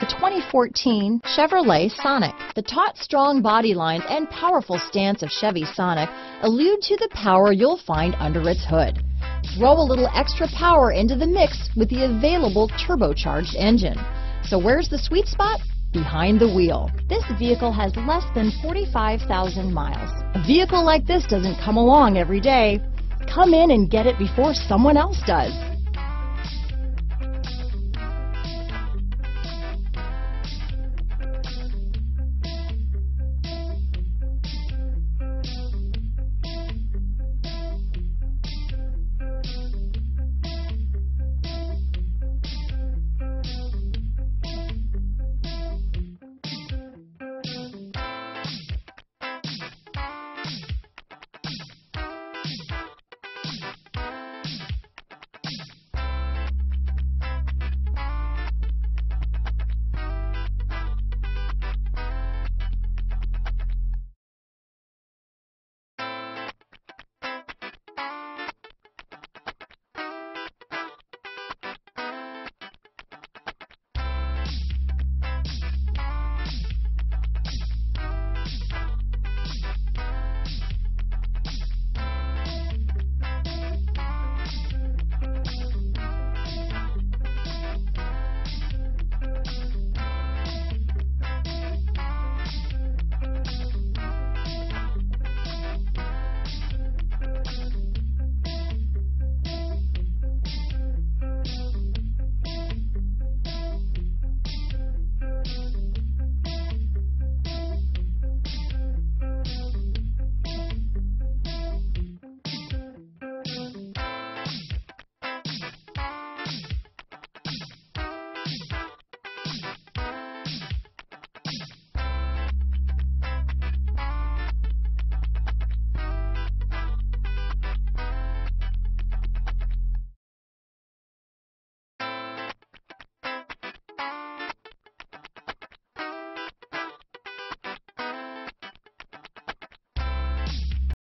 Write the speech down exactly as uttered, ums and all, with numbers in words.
The twenty fourteen Chevrolet Sonic. The taut, strong body line and powerful stance of Chevy Sonic allude to the power you'll find under its hood. Throw a little extra power into the mix with the available turbocharged engine. So where's the sweet spot? Behind the wheel. This vehicle has less than forty-five thousand miles. A vehicle like this doesn't come along every day. Come in and get it before someone else does.